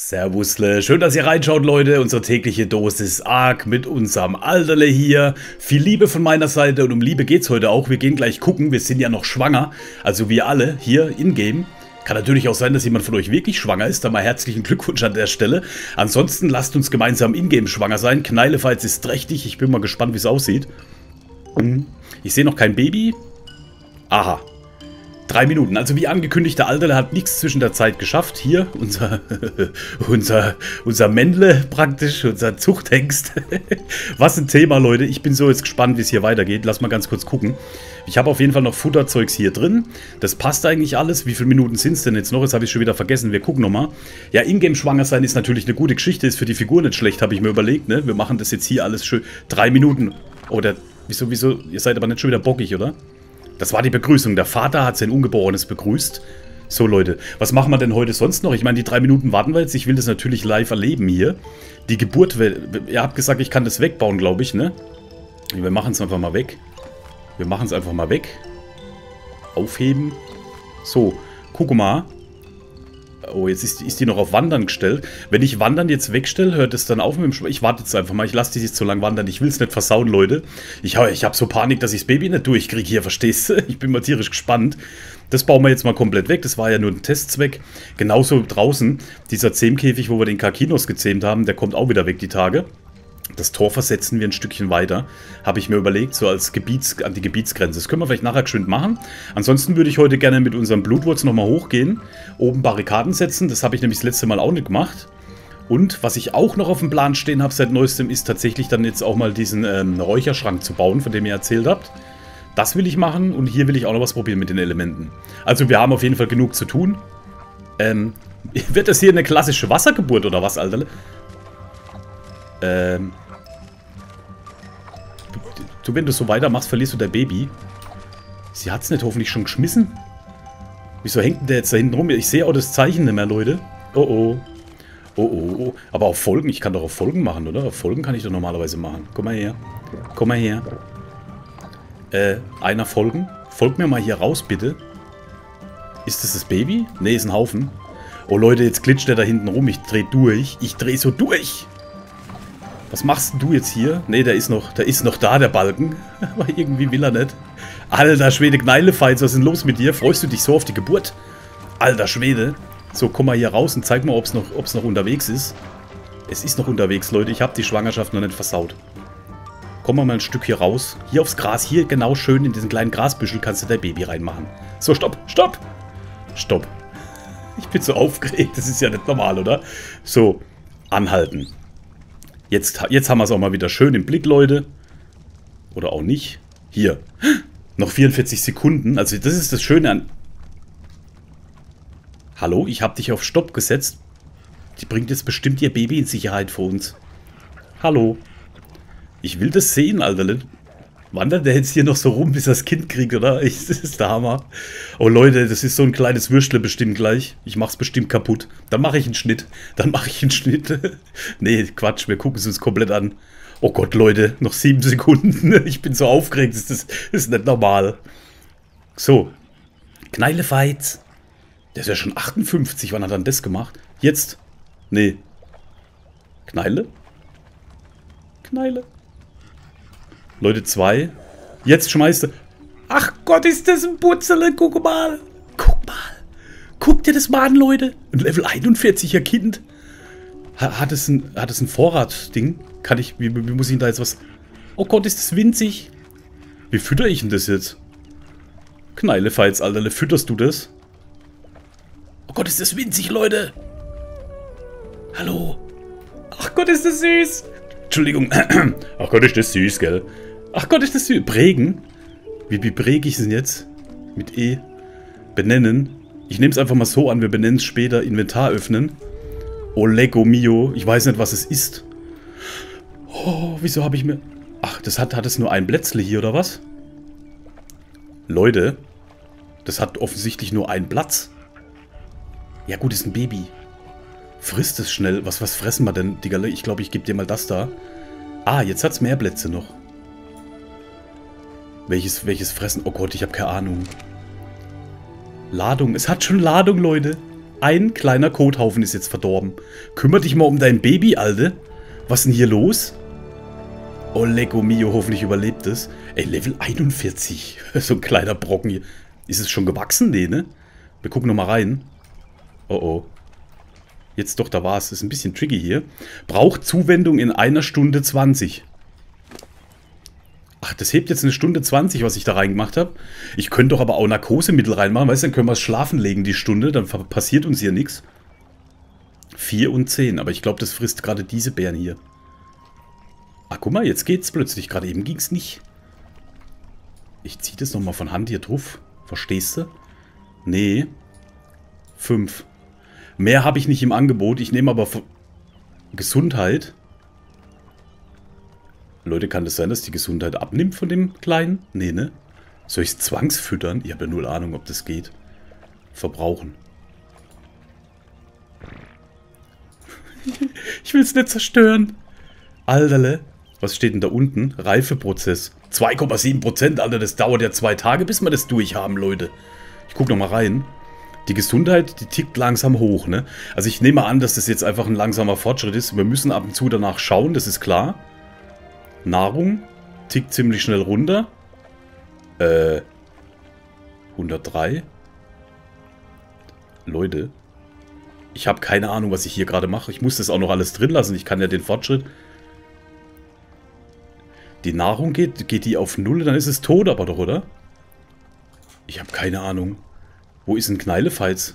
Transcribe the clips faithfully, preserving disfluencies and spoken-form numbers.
Servusle, schön, dass ihr reinschaut, Leute. Unsere tägliche Dosis ARK mit unserem Alterle hier. Viel Liebe von meiner Seite und um Liebe geht's heute auch. Wir gehen gleich gucken, wir sind ja noch schwanger. Also wir alle hier in-game. Kann natürlich auch sein, dass jemand von euch wirklich schwanger ist. Dann mal herzlichen Glückwunsch an der Stelle. Ansonsten lasst uns gemeinsam in-game schwanger sein. Kneilefights ist trächtig. Ich bin mal gespannt, wie es aussieht. Ich sehe noch kein Baby. Aha. Drei Minuten. Also wie angekündigt, der Alterle hat nichts zwischen der Zeit geschafft. Hier, unser unser, unser Männle praktisch, unser Zuchthengst. Was ein Thema, Leute. Ich bin so jetzt gespannt, wie es hier weitergeht. Lass mal ganz kurz gucken. Ich habe auf jeden Fall noch Futterzeugs hier drin. Das passt eigentlich alles. Wie viele Minuten sind es denn jetzt noch? Jetzt habe ich schon wieder vergessen. Wir gucken nochmal. Ja, Ingame schwanger sein ist natürlich eine gute Geschichte. Ist für die Figur nicht schlecht, habe ich mir überlegt. Ne? Wir machen das jetzt hier alles schön. Drei Minuten. Oder wieso, wieso? Ihr seid aber nicht schon wieder bockig, oder? Das war die Begrüßung. Der Vater hat sein Ungeborenes begrüßt. So, Leute. Was machen wir denn heute sonst noch? Ich meine, die drei Minuten warten wir jetzt. Ich will das natürlich live erleben hier. Die Geburt... Ihr habt gesagt, ich kann das wegbauen, glaube ich, ne? Wir machen es einfach mal weg. Wir machen es einfach mal weg. Aufheben. So. Guck mal. Oh, jetzt ist, ist die noch auf Wandern gestellt. Wenn ich Wandern jetzt wegstelle, hört es dann auf mit dem Sch Ich warte jetzt einfach mal. Ich lasse die jetzt so lange wandern. Ich will es nicht versauen, Leute. Ich, ich habe so Panik, dass ich das Baby nicht durchkriege hier, verstehst du? Ich bin mal tierisch gespannt. Das bauen wir jetzt mal komplett weg. Das war ja nur ein Testzweck. Genauso draußen. Dieser Zähmkäfig, wo wir den Karkinos gezähmt haben, der kommt auch wieder weg die Tage. Das Tor versetzen wir ein Stückchen weiter. Habe ich mir überlegt, so als Gebiets an die Gebietsgrenze. Das können wir vielleicht nachher geschwind machen. Ansonsten würde ich heute gerne mit unserem Blutwurz nochmal hochgehen. Oben Barrikaden setzen. Das habe ich nämlich das letzte Mal auch nicht gemacht. Und was ich auch noch auf dem Plan stehen habe seit Neuestem, ist tatsächlich dann jetzt auch mal diesen ähm, Räucherschrank zu bauen, von dem ihr erzählt habt. Das will ich machen und hier will ich auch noch was probieren mit den Elementen. Also wir haben auf jeden Fall genug zu tun. Ähm, wird das hier eine klassische Wassergeburt oder was, Alterle? Ähm... Du, wenn du so weitermachst, verlierst du dein Baby. Sie hat's nicht hoffentlich schon geschmissen? Wieso hängt denn der jetzt da hinten rum? Ich sehe auch das Zeichen nicht mehr, Leute. Oh oh. Oh oh oh. Aber auf Folgen, ich kann doch auf Folgen machen, oder? Auf Folgen kann ich doch normalerweise machen. Komm mal her. Komm mal her. Äh, einer folgen. Folgt mir mal hier raus, bitte. Ist das das Baby? Nee, ist ein Haufen. Oh Leute, jetzt glitscht der da hinten rum. Ich dreh durch. Ich dreh so durch. Was machst du jetzt hier? Ne, der ist noch, der ist noch da, der Balken. Aber irgendwie will er nicht. Alter Schwede, Kneilefights, was ist denn los mit dir? Freust du dich so auf die Geburt? Alter Schwede. So, komm mal hier raus und zeig mal, ob es noch, ob's noch unterwegs ist. Es ist noch unterwegs, Leute. Ich habe die Schwangerschaft noch nicht versaut. Komm mal mal ein Stück hier raus. Hier aufs Gras, hier genau schön in diesen kleinen Grasbüschel kannst du dein Baby reinmachen. So, stopp, stopp. Stopp. Ich bin so aufgeregt. Das ist ja nicht normal, oder? So, anhalten. Jetzt, jetzt haben wir es auch mal wieder schön im Blick, Leute. Oder auch nicht. Hier. Noch vierundvierzig Sekunden. Also das ist das Schöne an... Hallo, ich habe dich auf Stopp gesetzt. Die bringt jetzt bestimmt ihr Baby in Sicherheit vor uns. Hallo. Ich will das sehen, Alterle. Wandert der jetzt hier noch so rum, bis er das Kind kriegt, oder? Das ist der Hammer. Oh Leute, das ist so ein kleines Würstle bestimmt gleich. Ich mach's bestimmt kaputt. Dann mache ich einen Schnitt. Dann mache ich einen Schnitt. Nee, Quatsch, wir gucken es uns komplett an. Oh Gott, Leute, noch sieben Sekunden. Ich bin so aufgeregt, das ist, das ist nicht normal. So. Kneilefights. Der ist ja schon achtundfünfzig, wann hat er denn das gemacht? Jetzt? Nee. Kneile? Kneile? Leute, zwei. Jetzt schmeißt er. Ach Gott, ist das ein Putzele. Guck mal. Guck mal. Guck dir das mal an, Leute. Ein Level einundvierziger Kind. Hat es ein, hat es ein Vorratding? Kann ich. Wie, wie muss ich denn da jetzt was. Oh Gott, ist das winzig. Wie fütter ich denn das jetzt? Kneilefights, Alterle. Fütterst du das? Oh Gott, ist das winzig, Leute. Hallo. Ach Gott, ist das süß. Entschuldigung. Ach Gott, ist das süß, gell? Ach Gott, ist das süß. Prägen? Wie, wie präge ich es denn jetzt? Mit E. Benennen. Ich nehme es einfach mal so an. Wir benennen es später. Inventar öffnen. Olego mio. Ich weiß nicht, was es ist. Oh, wieso habe ich mir... Ach, das hat, hat es nur ein Plätzle hier, oder was? Leute. Das hat offensichtlich nur einen Platz. Ja gut, ist ein Baby. Frisst es schnell. Was, was fressen wir denn, Digga? Ich glaube, ich gebe dir mal das da. Ah, jetzt hat es mehr Plätze noch. Welches, welches Fressen? Oh Gott, ich habe keine Ahnung. Ladung. Es hat schon Ladung, Leute. Ein kleiner Kothaufen ist jetzt verdorben. Kümmer dich mal um dein Baby, Alde. Was ist denn hier los? Oh, Lego Mio, hoffentlich überlebt es. Ey, Level einundvierzig. So ein kleiner Brocken hier. Ist es schon gewachsen? Nee, ne? Wir gucken nochmal rein. Oh, oh. Jetzt doch, da war es. Ist ein bisschen tricky hier. Braucht Zuwendung in einer Stunde zwanzig. Ach, das hebt jetzt eine Stunde zwanzig, was ich da reingemacht habe. Ich könnte doch aber auch Narkosemittel reinmachen. Weißt du, dann können wir es schlafen legen, die Stunde. Dann passiert uns hier nichts. vier und zehn. Aber ich glaube, das frisst gerade diese Bären hier. Ah, guck mal, jetzt geht's plötzlich. Gerade eben ging's nicht. Ich ziehe das nochmal von Hand hier drauf. Verstehst du? Nee. fünf. Mehr habe ich nicht im Angebot. Ich nehme aber Gesundheit. Leute, kann das sein, dass die Gesundheit abnimmt von dem Kleinen? Nee, ne? Soll ich es zwangsfüttern? Ich habe ja null Ahnung, ob das geht. Verbrauchen. Ich will es nicht zerstören. Alterle. Was steht denn da unten? Reifeprozess. zwei Komma sieben Prozent, Alter. Das dauert ja zwei Tage, bis wir das durchhaben, Leute. Ich gucke nochmal rein. Die Gesundheit, die tickt langsam hoch, ne? Also ich nehme an, dass das jetzt einfach ein langsamer Fortschritt ist. Wir müssen ab und zu danach schauen, das ist klar. Nahrung tickt ziemlich schnell runter. Äh. hundertdrei. Leute. Ich habe keine Ahnung, was ich hier gerade mache. Ich muss das auch noch alles drin lassen. Ich kann ja den Fortschritt... Die Nahrung geht, geht die auf null, dann ist es tot aber doch, oder? Ich habe keine Ahnung. Wo ist ein Kneilefalz?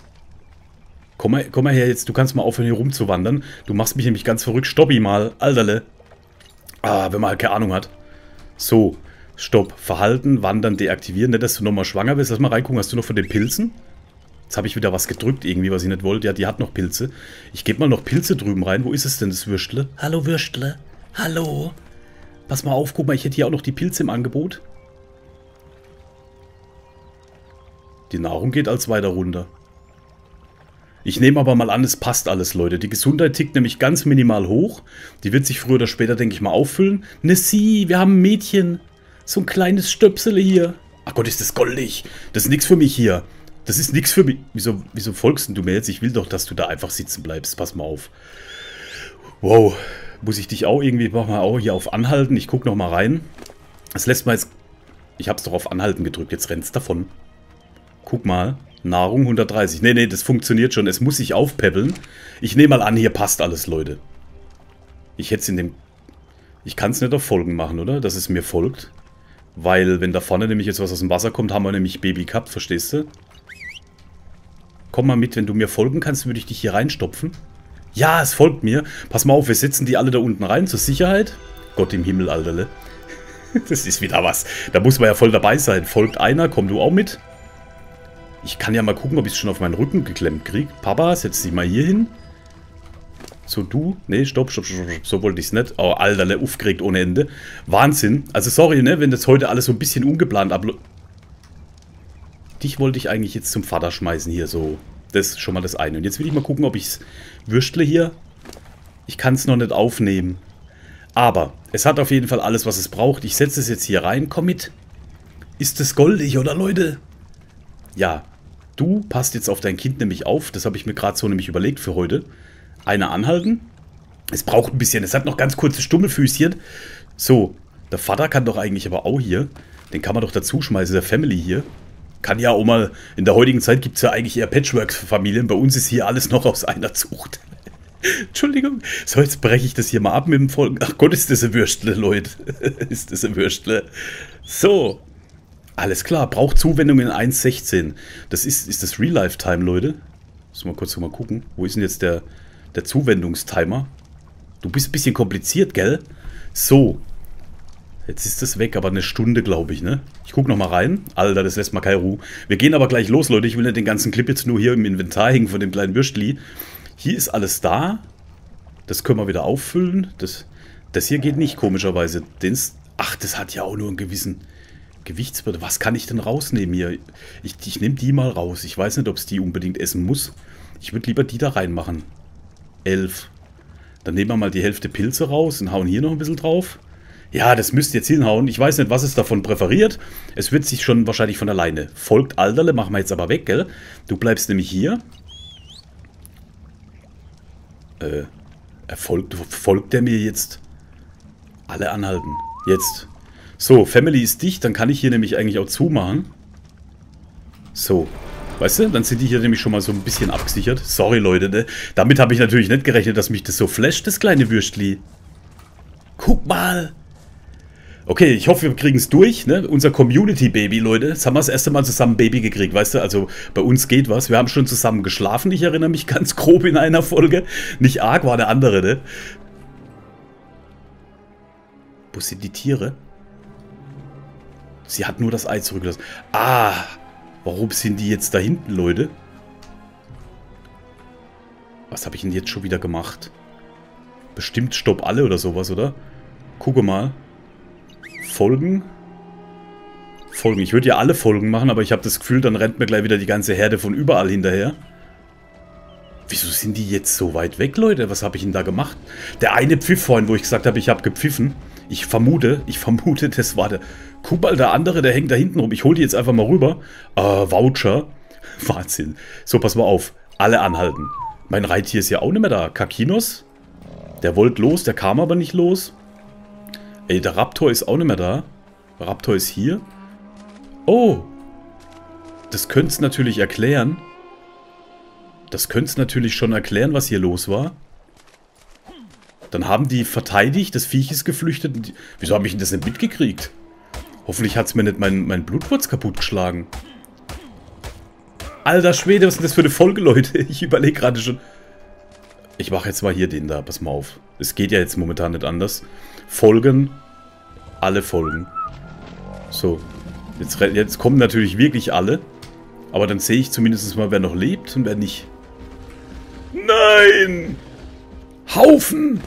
Komm mal, komm mal her jetzt, du kannst mal aufhören hier rumzuwandern. Du machst mich nämlich ganz verrückt. Stoppi mal, Alterle. Ah, wenn man halt keine Ahnung hat. So, stopp. Verhalten, wandern, deaktivieren. Nicht, dass du nochmal schwanger bist. Lass mal reingucken, hast du noch von den Pilzen? Jetzt habe ich wieder was gedrückt irgendwie, was ich nicht wollte. Ja, die hat noch Pilze. Ich gebe mal noch Pilze drüben rein. Wo ist es denn, das Würstle? Hallo, Würstle. Hallo. Pass mal auf, guck mal, ich hätte hier auch noch die Pilze im Angebot. Die Nahrung geht als weiter runter. Ich nehme aber mal an, es passt alles, Leute. Die Gesundheit tickt nämlich ganz minimal hoch. Die wird sich früher oder später, denke ich mal, auffüllen. Nessie, wir haben ein Mädchen. So ein kleines Stöpsele hier. Ach Gott, ist das goldig. Das ist nichts für mich hier. Das ist nichts für mich. Wieso, wieso folgst denn du mir jetzt? Ich will doch, dass du da einfach sitzen bleibst. Pass mal auf. Wow. Muss ich dich auch irgendwie, mach mal auch hier auf Anhalten. Ich guck noch mal rein. Das lässt mal jetzt... Ich hab's doch auf Anhalten gedrückt. Jetzt rennt's davon. Guck mal. Nahrung hundertdreißig. Nee, nee, das funktioniert schon. Es muss sich aufpäppeln. Ich nehme mal an, hier passt alles, Leute. Ich hätte es in dem... Ich kann es nicht auf Folgen machen, oder? Dass es mir folgt. Weil, wenn da vorne nämlich jetzt was aus dem Wasser kommt, haben wir nämlich Baby gehabt, verstehst du? Komm mal mit. Wenn du mir folgen kannst, würde ich dich hier reinstopfen. Ja, es folgt mir. Pass mal auf, wir setzen die alle da unten rein, zur Sicherheit. Gott im Himmel, Alterle. Das ist wieder was. Da muss man ja voll dabei sein. Folgt einer, komm du auch mit. Ich kann ja mal gucken, ob ich es schon auf meinen Rücken geklemmt kriege. Papa, setz dich mal hier hin. So, du. Nee, stopp, stopp, stopp, stopp. So wollte ich es nicht. Oh, Alterle, aufgeregt ohne Ende. Wahnsinn. Also sorry, ne, wenn das heute alles so ein bisschen ungeplant abläuft. Dich wollte ich eigentlich jetzt zum Vater schmeißen hier so. Das ist schon mal das eine. Und jetzt will ich mal gucken, ob ich es würstle hier. Ich kann es noch nicht aufnehmen. Aber es hat auf jeden Fall alles, was es braucht. Ich setze es jetzt hier rein. Komm mit. Ist das goldig, oder Leute? Ja. Du passt jetzt auf dein Kind nämlich auf. Das habe ich mir gerade so nämlich überlegt für heute. Einer anhalten. Es braucht ein bisschen. Es hat noch ganz kurze Stummelfüßchen. So. Der Vater kann doch eigentlich aber auch hier. Den kann man doch dazu schmeißen. Der Family hier. Kann ja auch mal, in der heutigen Zeit gibt es ja eigentlich eher Patchwork-Familien. Bei uns ist hier alles noch aus einer Zucht. Entschuldigung. So, jetzt breche ich das hier mal ab mit dem Folgen. Ach Gott, ist das ein Würstle, Leute. Ist das ein Würstle. So. Alles klar. Braucht Zuwendung in eins Komma sechzehn. Das ist, ist das Real-Life-Time, Leute. Müssen wir kurz mal gucken. Wo ist denn jetzt der, der Zuwendungstimer? Du bist ein bisschen kompliziert, gell? So. Jetzt ist es weg, aber eine Stunde, glaube ich, ne? Ich gucke nochmal rein. Alter, das lässt mal keine Ruhe. Wir gehen aber gleich los, Leute. Ich will nicht den ganzen Clip jetzt nur hier im Inventar hängen von dem kleinen Würstli. Hier ist alles da. Das können wir wieder auffüllen. Das, das hier geht nicht, komischerweise. Den's, ach, das hat ja auch nur einen gewissen Gewichtswert. Was kann ich denn rausnehmen hier? Ich, ich nehme die mal raus. Ich weiß nicht, ob es die unbedingt essen muss. Ich würde lieber die da reinmachen. elf. Dann nehmen wir mal die Hälfte Pilze raus und hauen hier noch ein bisschen drauf. Ja, das müsst ihr jetzt hinhauen. Ich weiß nicht, was es davon präferiert. Es wird sich schon wahrscheinlich von alleine. Folgt Alterle, machen wir jetzt aber weg, gell? Du bleibst nämlich hier. Äh, erfolgt, folgt der mir jetzt? Alle anhalten. Jetzt. So, Family ist dicht. Dann kann ich hier nämlich eigentlich auch zumachen. So. Weißt du, dann sind die hier nämlich schon mal so ein bisschen abgesichert. Sorry, Leute, ne? Damit habe ich natürlich nicht gerechnet, dass mich das so flasht, das kleine Würstli. Guck mal. Okay, ich hoffe, wir kriegen es durch, ne? Unser Community-Baby, Leute. Jetzt haben wir das erste Mal zusammen Baby gekriegt, weißt du? Also, bei uns geht was. Wir haben schon zusammen geschlafen. Ich erinnere mich ganz grob in einer Folge. Nicht arg, war der andere, ne? Wo sind die Tiere? Sie hat nur das Ei zurückgelassen. Ah, warum sind die jetzt da hinten, Leute? Was habe ich denn jetzt schon wieder gemacht? Bestimmt Stopp alle oder sowas, oder? Gucke mal. Folgen. Folgen. Ich würde ja alle Folgen machen, aber ich habe das Gefühl, dann rennt mir gleich wieder die ganze Herde von überall hinterher. Wieso sind die jetzt so weit weg, Leute? Was habe ich denn da gemacht? Der eine Pfiff vorhin, wo ich gesagt habe, ich habe gepfiffen. Ich vermute, ich vermute, das war der... Guck mal, der andere, der hängt da hinten rum. Ich hole die jetzt einfach mal rüber. Äh, Wautscher. Wahnsinn. So, pass mal auf. Alle anhalten. Mein Reittier ist ja auch nicht mehr da. Karkinos. Der wollte los, der kam aber nicht los. Ey, der Raptor ist auch nicht mehr da. Raptor ist hier. Oh. Das könnte es natürlich erklären. Das könnte es natürlich schon erklären, was hier los war. Dann haben die verteidigt, das Viech ist geflüchtet. Und die, wieso habe ich denn das nicht mitgekriegt? Hoffentlich hat es mir nicht mein, mein Blutwurz kaputt geschlagen. Alter Schwede, was ist denn das für eine Folge, Leute? Ich überlege gerade schon. Ich mache jetzt mal hier den da, pass mal auf. Es geht ja jetzt momentan nicht anders. Folgen. Alle Folgen. So. Jetzt, jetzt kommen natürlich wirklich alle. Aber dann sehe ich zumindest mal, wer noch lebt und wer nicht. Nein! Haufen!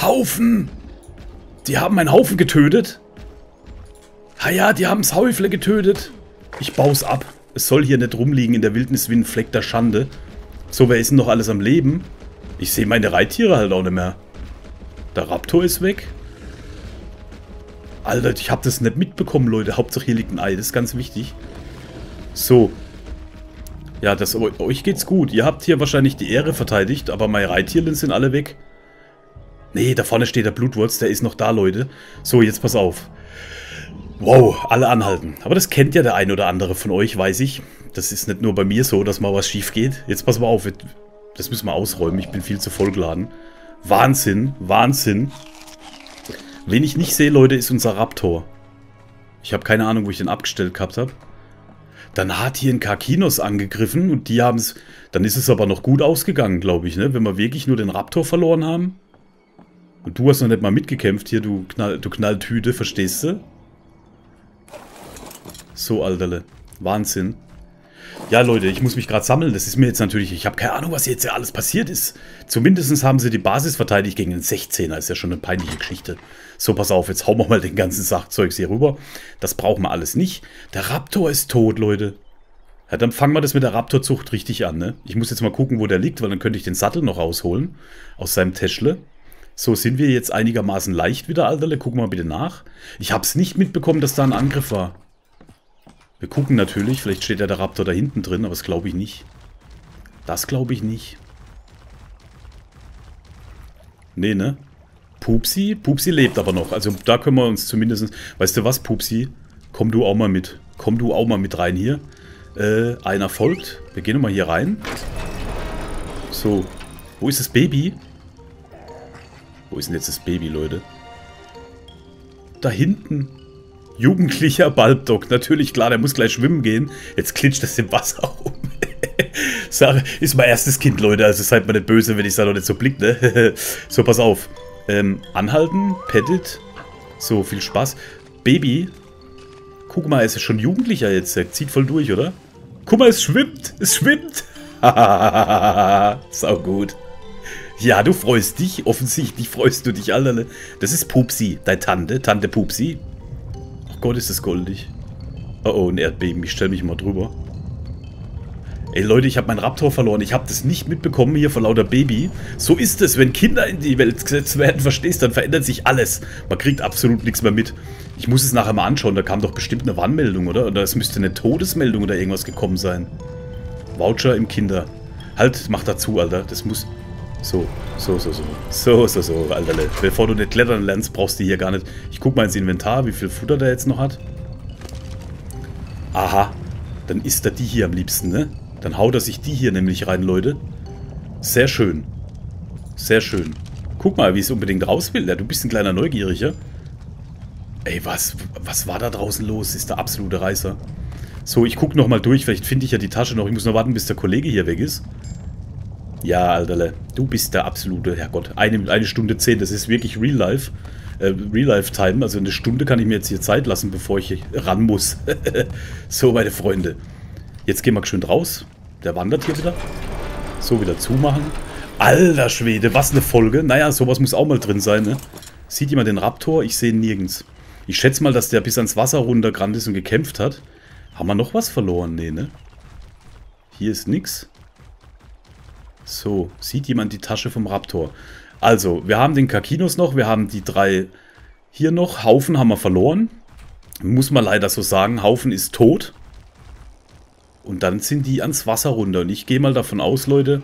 Haufen! Die haben einen Haufen getötet. Ha ja, die haben das Häufle getötet. Ich bau's ab. Es soll hier nicht rumliegen in der Wildnis wie ein Fleck der Schande. So, wer ist denn noch alles am Leben? Ich sehe meine Reittiere halt auch nicht mehr. Der Raptor ist weg. Alter, ich habe das nicht mitbekommen, Leute. Hauptsache hier liegt ein Ei. Das ist ganz wichtig. So. Ja, das, euch geht's gut. Ihr habt hier wahrscheinlich die Ehre verteidigt, aber meine Reittiere sind alle weg. Nee, da vorne steht der Blutwurz. Der ist noch da, Leute. So, jetzt pass auf. Wow, alle anhalten. Aber das kennt ja der ein oder andere von euch, weiß ich. Das ist nicht nur bei mir so, dass mal was schief geht. Jetzt pass mal auf, das müssen wir ausräumen. Ich bin viel zu vollgeladen. Wahnsinn, Wahnsinn. Wen ich nicht sehe, Leute, ist unser Raptor. Ich habe keine Ahnung, wo ich den abgestellt gehabt habe. Dann hat hier ein Karkinos angegriffen und die haben es... Dann ist es aber noch gut ausgegangen, glaube ich, ne? Wenn wir wirklich nur den Raptor verloren haben. Und du hast noch nicht mal mitgekämpft hier, du, Knall, du Knalltüte, verstehst du? So, Alterle. Wahnsinn. Ja, Leute, ich muss mich gerade sammeln. Das ist mir jetzt natürlich... Ich habe keine Ahnung, was jetzt hier alles passiert ist. Zumindest haben sie die Basis verteidigt gegen den sechzehner. Ist ja schon eine peinliche Geschichte. So, pass auf. Jetzt hauen wir mal den ganzen Sachzeugs hier rüber. Das brauchen wir alles nicht. Der Raptor ist tot, Leute. Ja, dann fangen wir das mit der Raptorzucht richtig an, ne? Ich muss jetzt mal gucken, wo der liegt, weil dann könnte ich den Sattel noch rausholen. Aus seinem Täschle. So, sind wir jetzt einigermaßen leicht wieder, Alterle. Gucken wir mal bitte nach. Ich habe es nicht mitbekommen, dass da ein Angriff war. Wir gucken natürlich, vielleicht steht ja der Raptor da hinten drin, aber das glaube ich nicht. Das glaube ich nicht. Nee, ne? Pupsi? Pupsi lebt aber noch. Also da können wir uns zumindest... Weißt du was, Pupsi? Komm du auch mal mit. Komm du auch mal mit rein hier. Äh, einer folgt. Wir gehen nochmal hier rein. So. Wo ist das Baby? Wo ist denn jetzt das Baby, Leute? Da hinten. Jugendlicher Bulbdog. Natürlich, klar, der muss gleich schwimmen gehen. Jetzt klitscht das im Wasser um. Ist mein erstes Kind, Leute. Also seid mal nicht böse, wenn ich da noch nicht so blick, ne? So, pass auf. Ähm, anhalten. Pettit. So, viel Spaß. Baby. Guck mal, es ist schon Jugendlicher jetzt. Er zieht voll durch, oder? Guck mal, es schwimmt. Es schwimmt. Sau gut. Ja, du freust dich. Offensichtlich freust du dich, Alter. Das ist Pupsi. Deine Tante. Tante Pupsi. Gott, ist das goldig. Oh, oh, ein Erdbeben. Ich stelle mich mal drüber. Ey, Leute, ich habe meinen Raptor verloren. Ich habe das nicht mitbekommen hier vor lauter Baby. So ist es, wenn Kinder in die Welt gesetzt werden, verstehst du, dann verändert sich alles. Man kriegt absolut nichts mehr mit. Ich muss es nachher mal anschauen. Da kam doch bestimmt eine Warnmeldung, oder? Oder es müsste eine Todesmeldung oder irgendwas gekommen sein. Wautscher im Kinder. Halt, mach dazu, Alter. Das muss... So, so, so, so. So, so, so, Alterle. Bevor du nicht klettern lernst, brauchst du hier gar nicht. Ich guck mal ins Inventar, wie viel Futter der jetzt noch hat. Aha. Dann isst er die hier am liebsten, ne? Dann haut er sich die hier nämlich rein, Leute. Sehr schön. Sehr schön. Guck mal, wie es unbedingt raus will. Ja, du bist ein kleiner Neugieriger. Ey, was, was war da draußen los? Ist der absolute Reißer. So, ich guck nochmal durch. Vielleicht finde ich ja die Tasche noch. Ich muss noch warten, bis der Kollege hier weg ist. Ja, Alterle. Du bist der absolute, Herrgott. Eine, eine Stunde zehn. Das ist wirklich Real Life. Äh, Real Life Time. Also eine Stunde kann ich mir jetzt hier Zeit lassen, bevor ich ran muss. So, meine Freunde. Jetzt gehen wir schön raus. Der wandert hier wieder. So, wieder zumachen. Alter Schwede, was eine Folge. Naja, sowas muss auch mal drin sein, ne? Sieht jemand den Raptor? Ich sehe ihn nirgends. Ich schätze mal, dass der bis ans Wasser runtergerannt ist und gekämpft hat. Haben wir noch was verloren? Nee, ne? Hier ist nix. So, sieht jemand die Tasche vom Raptor? Also, wir haben den Karkinos noch. Wir haben die drei hier noch. Haufen haben wir verloren. Muss man leider so sagen. Haufen ist tot. Und dann sind die ans Wasser runter. Und ich gehe mal davon aus, Leute,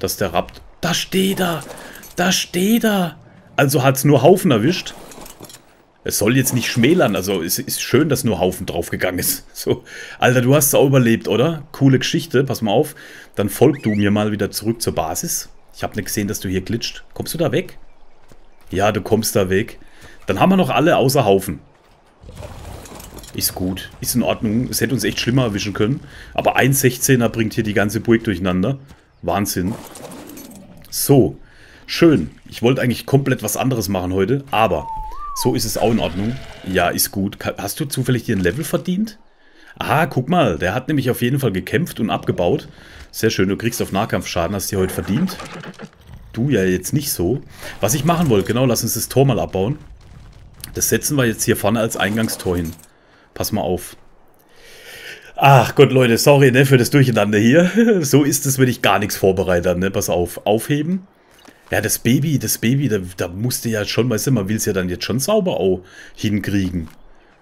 dass der Raptor... Da steht er! Da steht er! Also hat es nur Haufen erwischt. Es soll jetzt nicht schmälern. Also es ist schön, dass nur Haufen draufgegangen ist. So. Alter, du hast es auch überlebt, oder? Coole Geschichte. Pass mal auf. Dann folg du mir mal wieder zurück zur Basis. Ich habe nicht gesehen, dass du hier glitscht. Kommst du da weg? Ja, du kommst da weg. Dann haben wir noch alle außer Haufen. Ist gut. Ist in Ordnung. Es hätte uns echt schlimmer erwischen können. Aber ein sechzehner bringt hier die ganze Burg durcheinander. Wahnsinn. So, schön. Ich wollte eigentlich komplett was anderes machen heute, aber so ist es auch in Ordnung. Ja, ist gut. Hast du zufällig dir ein Level verdient? Aha, guck mal, der hat nämlich auf jeden Fall gekämpft und abgebaut. Sehr schön, du kriegst auf Nahkampfschaden, hast dir heute verdient. Du ja jetzt nicht so. Was ich machen wollte, genau, lass uns das Tor mal abbauen. Das setzen wir jetzt hier vorne als Eingangstor hin. Pass mal auf. Ach Gott, Leute, sorry, ne, für das Durcheinander hier. So ist es, wenn ich gar nichts vorbereite, ne, pass auf, aufheben. Ja, das Baby, das Baby, da, da musste ja schon, weißt du, man will es ja dann jetzt schon sauber auch hinkriegen.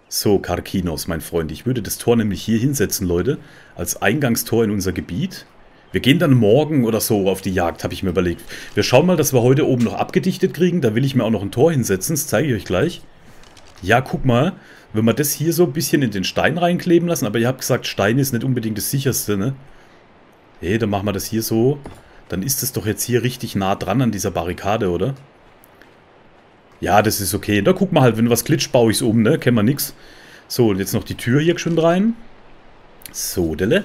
So, Karkinos, mein Freund, ich würde das Tor nämlich hier hinsetzen, Leute, als Eingangstor in unser Gebiet. Wir gehen dann morgen oder so auf die Jagd, habe ich mir überlegt. Wir schauen mal, dass wir heute oben noch abgedichtet kriegen, da will ich mir auch noch ein Tor hinsetzen, das zeige ich euch gleich. Ja, guck mal, wenn wir das hier so ein bisschen in den Stein reinkleben lassen, aber ihr habt gesagt, Stein ist nicht unbedingt das sicherste, ne? Hey, dann machen wir das hier so. Dann ist es doch jetzt hier richtig nah dran an dieser Barrikade, oder? Ja, das ist okay. Da guck mal halt, wenn was glitscht, baue ich es um, ne? Kennen wir nix. So, und jetzt noch die Tür hier schön rein. So, Delle.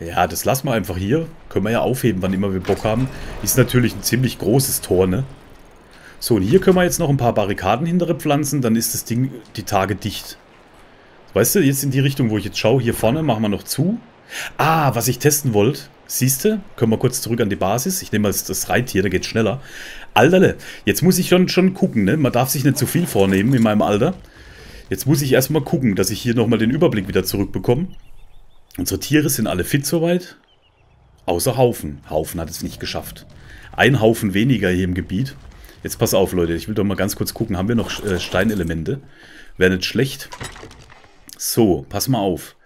Ja, das lassen wir einfach hier. Können wir ja aufheben, wann immer wir Bock haben. Ist natürlich ein ziemlich großes Tor, ne? So, und hier können wir jetzt noch ein paar Barrikaden hintere pflanzen, dann ist das Ding die Tage dicht. Weißt du, jetzt in die Richtung, wo ich jetzt schaue, hier vorne machen wir noch zu. Ah, was ich testen wollte, siehst du, können wir kurz zurück an die Basis. Ich nehme mal das Reittier, da geht's schneller. Alterle, jetzt muss ich schon, schon gucken, ne? Man darf sich nicht zu viel vornehmen in meinem Alter. Jetzt muss ich erstmal gucken, dass ich hier nochmal den Überblick wieder zurückbekomme. Unsere Tiere sind alle fit soweit, außer Haufen. Haufen hat es nicht geschafft. Ein Haufen weniger hier im Gebiet. Jetzt pass auf, Leute. Ich will doch mal ganz kurz gucken. Haben wir noch äh, Steinelemente? Wäre nicht schlecht. So, pass mal auf.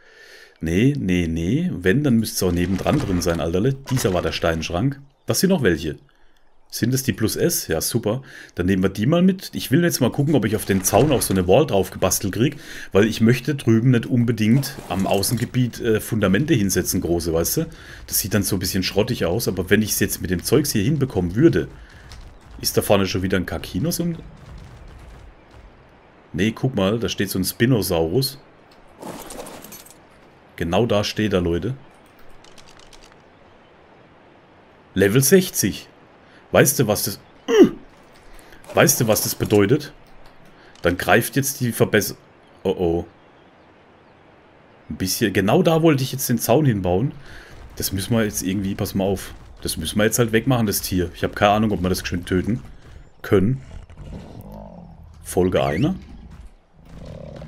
Nee, nee, nee. Wenn, dann müsste es auch nebendran drin sein, Alterle. Dieser war der Steinschrank. Das sind noch welche. Sind das die Plus S? Ja, super. Dann nehmen wir die mal mit. Ich will jetzt mal gucken, ob ich auf den Zaun auch so eine Wall drauf gebastelt kriege, weil ich möchte drüben nicht unbedingt am Außengebiet äh, Fundamente hinsetzen, große, weißt du? Das sieht dann so ein bisschen schrottig aus, aber wenn ich es jetzt mit dem Zeugs hier hinbekommen würde... Ist da vorne schon wieder ein Karkinos und... Nee, guck mal, da steht so ein Spinosaurus. Genau da steht er, Leute. Level sechzig. Weißt du, was das... Weißt du, was das bedeutet? Dann greift jetzt die Verbesserung... Oh, oh. Ein bisschen... Genau da wollte ich jetzt den Zaun hinbauen. Das müssen wir jetzt irgendwie... Pass mal auf. Das müssen wir jetzt halt wegmachen, das Tier. Ich habe keine Ahnung, ob wir das geschwind töten können. Folge einer.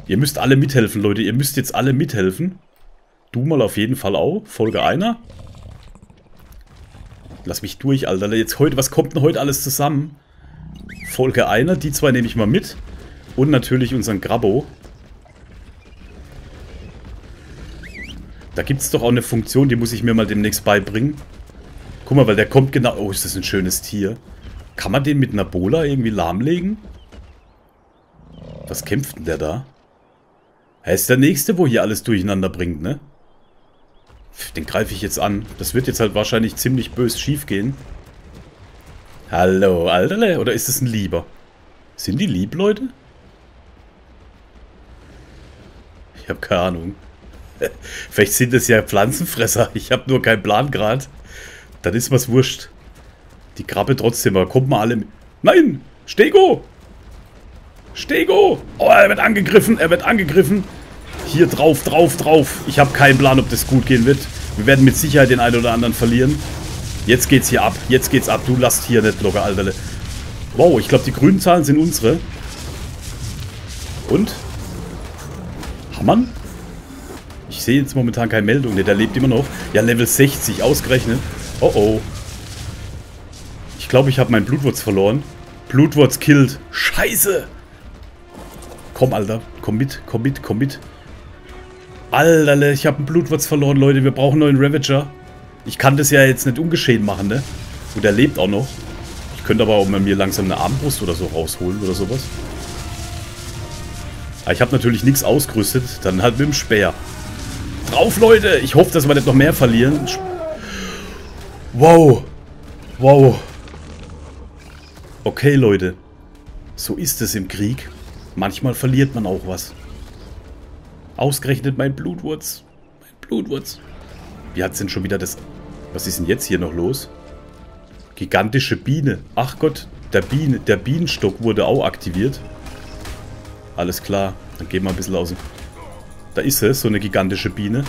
Ihr müsst alle mithelfen, Leute. Ihr müsst jetzt alle mithelfen. Du mal auf jeden Fall auch. Folge einer. Lass mich durch, Alter. Jetzt heute, was kommt denn heute alles zusammen? Folge einer. Die zwei nehme ich mal mit. Und natürlich unseren Grabbo. Da gibt es doch auch eine Funktion, die muss ich mir mal demnächst beibringen. Guck mal, weil der kommt genau... Oh, ist das ein schönes Tier. Kann man den mit einer Bola irgendwie lahmlegen? Was kämpft denn der da? Er ist der Nächste, wo hier alles durcheinander bringt, ne? Den greife ich jetzt an. Das wird jetzt halt wahrscheinlich ziemlich bös schief gehen. Hallo, Alterle. Oder ist das ein Lieber? Sind die lieb, Leute? Ich habe keine Ahnung. Vielleicht sind das ja Pflanzenfresser. Ich habe nur keinen Plan gerade. Dann ist was wurscht. Die Krabbe trotzdem. Aber kommt mal alle mit. Nein! Stego! Stego! Oh, er wird angegriffen. Er wird angegriffen. Hier drauf, drauf, drauf. Ich habe keinen Plan, ob das gut gehen wird. Wir werden mit Sicherheit den einen oder anderen verlieren. Jetzt geht's hier ab. Jetzt geht's ab. Du lasst hier nicht locker, Alterle. Wow, ich glaube, die grünen Zahlen sind unsere. Und? Hammern? Ich sehe jetzt momentan keine Meldung. Ne, der lebt immer noch. Ja, Level sechzig, ausgerechnet. Oh, oh. Ich glaube, ich habe meinen Blutwurz verloren. Blutwurz killed. Scheiße! Komm, Alter. Komm mit, komm mit, komm mit. Alter, ich habe einen Blutwurz verloren, Leute. Wir brauchen einen neuen Ravager. Ich kann das ja jetzt nicht ungeschehen machen, ne? Und er lebt auch noch. Ich könnte aber auch mal mir langsam eine Armbrust oder so rausholen oder sowas. Aber ich habe natürlich nichts ausgerüstet. Dann halt mit dem Speer. Drauf, Leute! Ich hoffe, dass wir nicht noch mehr verlieren. Wow! Wow! Okay, Leute. So ist es im Krieg. Manchmal verliert man auch was. Ausgerechnet mein Blutwurz. Mein Blutwurz. Wie hat's denn schon wieder das... Was ist denn jetzt hier noch los? Gigantische Biene. Ach Gott, der, Biene, der Bienenstock wurde auch aktiviert. Alles klar. Dann gehen wir ein bisschen aus. Da ist es, so eine gigantische Biene.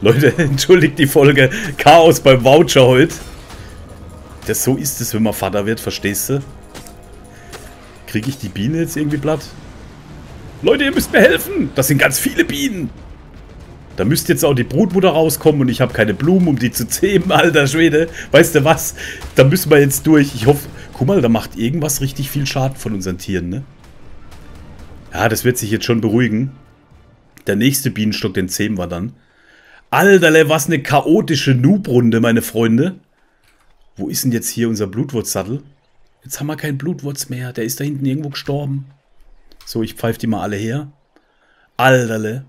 Leute, entschuldigt die Folge. Chaos beim Wautscher heute. Das, so ist es, wenn man Vater wird, verstehst du? Kriege ich die Biene jetzt irgendwie platt? Leute, ihr müsst mir helfen! Das sind ganz viele Bienen! Da müsste jetzt auch die Brutmutter rauskommen und ich habe keine Blumen, um die zu zähmen, alter Schwede. Weißt du was? Da müssen wir jetzt durch. Ich hoffe... Guck mal, da macht irgendwas richtig viel Schaden von unseren Tieren, ne? Ja, das wird sich jetzt schon beruhigen. Der nächste Bienenstock, den zähmen wir dann. Alter, was eine chaotische Noob-Runde, meine Freunde. Wo ist denn jetzt hier unser Blutwurzsattel? Jetzt haben wir keinen Blutwurz mehr. Der ist da hinten irgendwo gestorben. So, ich pfeife die mal alle her. Alterle.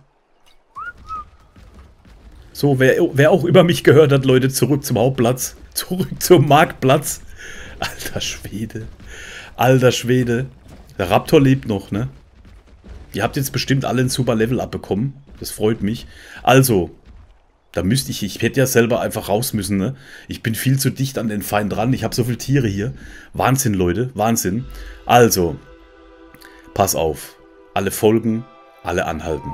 So, wer, wer auch über mich gehört hat, Leute, zurück zum Hauptplatz. Zurück zum Marktplatz. Alter Schwede. Alter Schwede. Der Raptor lebt noch, ne? Ihr habt jetzt bestimmt alle ein super Level abbekommen. Das freut mich. Also... Da müsste ich, ich hätte ja selber einfach raus müssen, ne? Ich bin viel zu dicht an den Feind dran. Ich habe so viele Tiere hier. Wahnsinn, Leute, Wahnsinn. Also, pass auf. Alle folgen, alle anhalten.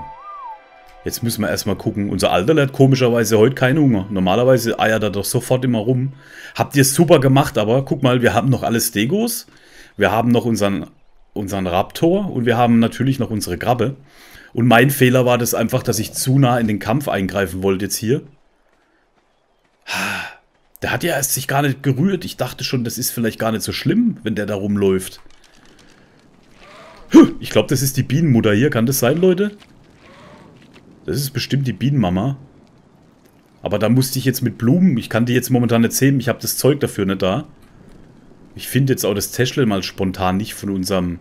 Jetzt müssen wir erstmal gucken. Unser Alterle hat komischerweise heute keinen Hunger. Normalerweise eiert er doch sofort immer rum. Habt ihr es super gemacht, aber guck mal, wir haben noch alle Stegos. Wir haben noch unseren, unseren Raptor und wir haben natürlich noch unsere Krabbe. Und mein Fehler war das einfach, dass ich zu nah in den Kampf eingreifen wollte jetzt hier. Der hat ja erst sich gar nicht gerührt. Ich dachte schon, das ist vielleicht gar nicht so schlimm, wenn der da rumläuft. Ich glaube, das ist die Bienenmutter hier. Kann das sein, Leute? Das ist bestimmt die Bienenmama. Aber da musste ich jetzt mit Blumen. Ich kann die jetzt momentan nicht zähmen. Ich habe das Zeug dafür nicht da. Ich finde jetzt auch das Täschle mal spontan nicht von unserem...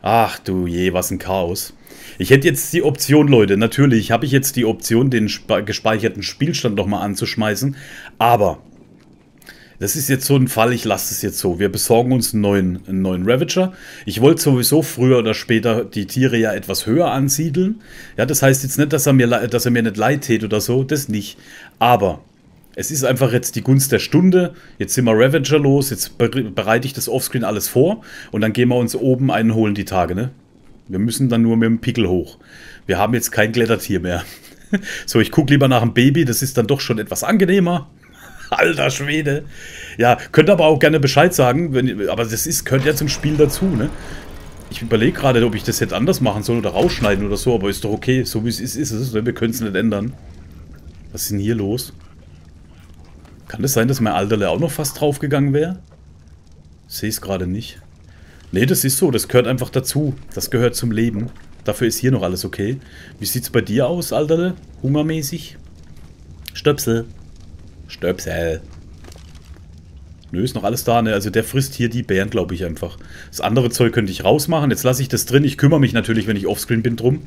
Ach du je, was ein Chaos. Ich hätte jetzt die Option, Leute, natürlich habe ich jetzt die Option, den gespeicherten Spielstand nochmal anzuschmeißen. Aber das ist jetzt so ein Fall, ich lasse es jetzt so. Wir besorgen uns einen neuen, einen neuen Ravager. Ich wollte sowieso früher oder später die Tiere ja etwas höher ansiedeln. Ja, das heißt jetzt nicht, dass er mir, dass er mir nicht leid tät oder so, das nicht. Aber... Es ist einfach jetzt die Gunst der Stunde. Jetzt sind wir Ravager los. Jetzt bereite ich das Offscreen alles vor. Und dann gehen wir uns oben einen holen die Tage, ne? Wir müssen dann nur mit dem Pickel hoch. Wir haben jetzt kein Klettertier mehr. So, ich gucke lieber nach dem Baby. Das ist dann doch schon etwas angenehmer. Alter Schwede. Ja, könnt aber auch gerne Bescheid sagen. Wenn, aber das ist, gehört ja zum Spiel dazu, ne? Ich überlege gerade, ob ich das jetzt anders machen soll oder rausschneiden oder so. Aber ist doch okay. So wie es ist, ist es. Wir können es nicht ändern. Was ist denn hier los? Kann es sein, dass mein Alterle auch noch fast draufgegangen wäre? Sehe es gerade nicht. Nee, das ist so. Das gehört einfach dazu. Das gehört zum Leben. Dafür ist hier noch alles okay. Wie sieht's bei dir aus, Alterle? Hungermäßig? Stöpsel. Stöpsel. Nö, ist noch alles da, ne? Also der frisst hier die Bären, glaube ich, einfach. Das andere Zeug könnte ich rausmachen. Jetzt lasse ich das drin. Ich kümmere mich natürlich, wenn ich offscreen bin, drum.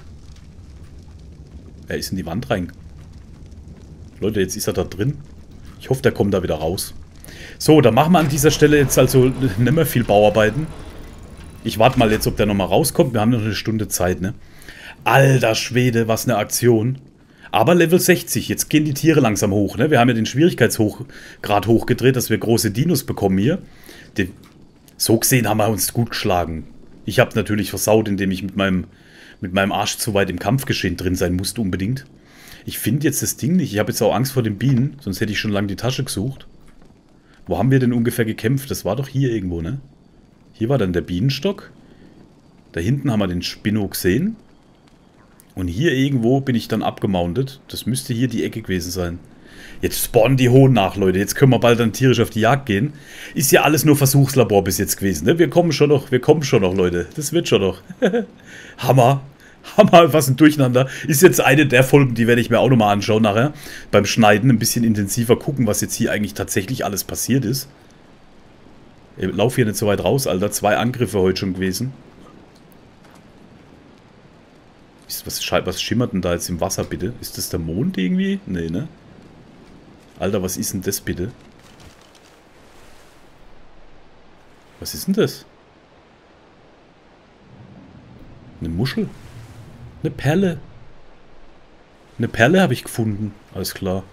Er ist in die Wand rein. Leute, jetzt ist er da drin. Ich hoffe, der kommt da wieder raus. So, dann machen wir an dieser Stelle jetzt also nicht mehr viel Bauarbeiten. Ich warte mal jetzt, ob der nochmal rauskommt. Wir haben noch eine Stunde Zeit, ne? Alter Schwede, was eine Aktion. Aber Level sechzig, jetzt gehen die Tiere langsam hoch, ne? Wir haben ja den Schwierigkeitsgrad hochgedreht, dass wir große Dinos bekommen hier. Den, so gesehen haben wir uns gut geschlagen. Ich habe natürlich versaut, indem ich mit meinem, mit meinem Arsch zu weit im Kampfgeschehen drin sein musste unbedingt. Ich finde jetzt das Ding nicht. Ich habe jetzt auch Angst vor den Bienen, sonst hätte ich schon lange die Tasche gesucht. Wo haben wir denn ungefähr gekämpft? Das war doch hier irgendwo, ne? Hier war dann der Bienenstock. Da hinten haben wir den Spino gesehen. Und hier irgendwo bin ich dann abgemountet. Das müsste hier die Ecke gewesen sein. Jetzt spawnen die Hohen nach, Leute. Jetzt können wir bald dann tierisch auf die Jagd gehen. Ist ja alles nur Versuchslabor bis jetzt gewesen, ne? Wir kommen schon noch, wir kommen schon noch, Leute. Das wird schon noch. Hammer. Hammer, was ein Durcheinander. Ist jetzt eine der Folgen, die werde ich mir auch nochmal anschauen nachher. Beim Schneiden ein bisschen intensiver gucken, was jetzt hier eigentlich tatsächlich alles passiert ist. Ich lauf hier nicht so weit raus, Alter. Zwei Angriffe heute schon gewesen. Was, was schimmert denn da jetzt im Wasser, bitte? Ist das der Mond irgendwie? Nee, ne? Alter, was ist denn das, bitte? Was ist denn das? Eine Muschel? Eine Perle? Eine Perle habe ich gefunden. Alles klar.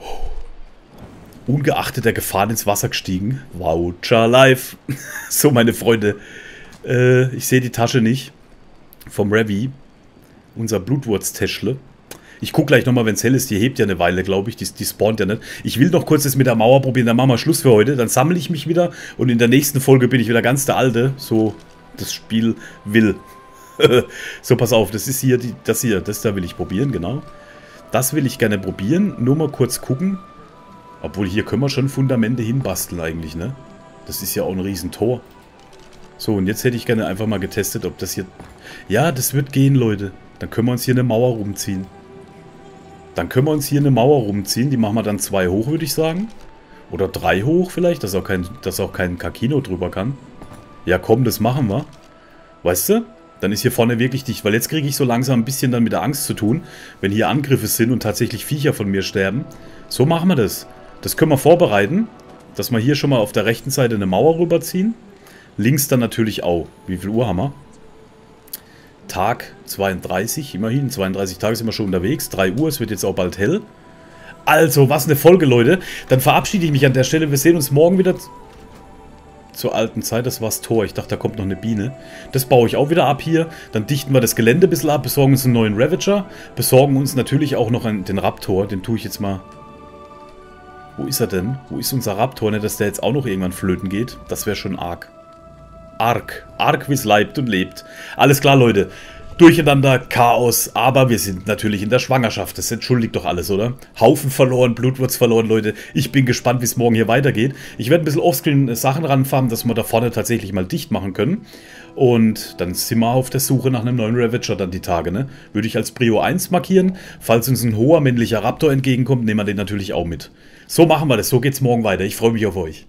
Oh. Ungeachtet der Gefahren ins Wasser gestiegen. Wautscher live. So, meine Freunde. Äh, ich sehe die Tasche nicht. Vom Revi, unser Blutwurztäschle. Ich gucke gleich nochmal, wenn es hell ist. Die hebt ja eine Weile, glaube ich. Die, die spawnt ja nicht. Ich will noch kurz das mit der Mauer probieren. Dann machen wir Schluss für heute. Dann sammle ich mich wieder. Und in der nächsten Folge bin ich wieder ganz der Alte. So das Spiel will. So, pass auf. Das ist hier, die, das hier. Das da will ich probieren, genau. Das will ich gerne probieren. Nur mal kurz gucken. Obwohl, hier können wir schon Fundamente hinbasteln eigentlich, ne? Das ist ja auch ein Riesentor. So, und jetzt hätte ich gerne einfach mal getestet, ob das hier... Ja, das wird gehen, Leute. Dann können wir uns hier eine Mauer rumziehen. Dann können wir uns hier eine Mauer rumziehen. Die machen wir dann zwei hoch, würde ich sagen. Oder drei hoch vielleicht, dass auch kein, dass auch kein Karkino drüber kann. Ja, komm, das machen wir. Weißt du? Dann ist hier vorne wirklich dicht. Weil jetzt kriege ich so langsam ein bisschen dann mit der Angst zu tun, wenn hier Angriffe sind und tatsächlich Viecher von mir sterben. So machen wir das. Das können wir vorbereiten, dass wir hier schon mal auf der rechten Seite eine Mauer rüberziehen. Links dann natürlich auch. Wie viel Uhr haben wir? Tag zweiunddreißig, immerhin. zweiunddreißig Tage sind wir schon unterwegs. drei Uhr, es wird jetzt auch bald hell. Also, was eine Folge, Leute. Dann verabschiede ich mich an der Stelle. Wir sehen uns morgen wieder zur alten Zeit. Das war's Tor. Ich dachte, da kommt noch eine Biene. Das baue ich auch wieder ab hier. Dann dichten wir das Gelände ein bisschen ab, besorgen uns einen neuen Ravager. Besorgen uns natürlich auch noch einen, den Raptor. Den tue ich jetzt mal... Wo ist er denn? Wo ist unser Raptor? Ne, dass der jetzt auch noch irgendwann flöten geht. Das wäre schon arg. Ark. Ark, wie es leibt und lebt. Alles klar, Leute. Durcheinander, Chaos, aber wir sind natürlich in der Schwangerschaft. Das entschuldigt doch alles, oder? Haufen verloren, Blutwurz verloren, Leute. Ich bin gespannt, wie es morgen hier weitergeht. Ich werde ein bisschen offscreen Sachen ranfahren, dass wir da vorne tatsächlich mal dicht machen können. Und dann sind wir auf der Suche nach einem neuen Ravager dann die Tage, ne? Würde ich als Prio eins markieren. Falls uns ein hoher männlicher Raptor entgegenkommt, nehmen wir den natürlich auch mit. So machen wir das. So geht's morgen weiter. Ich freue mich auf euch.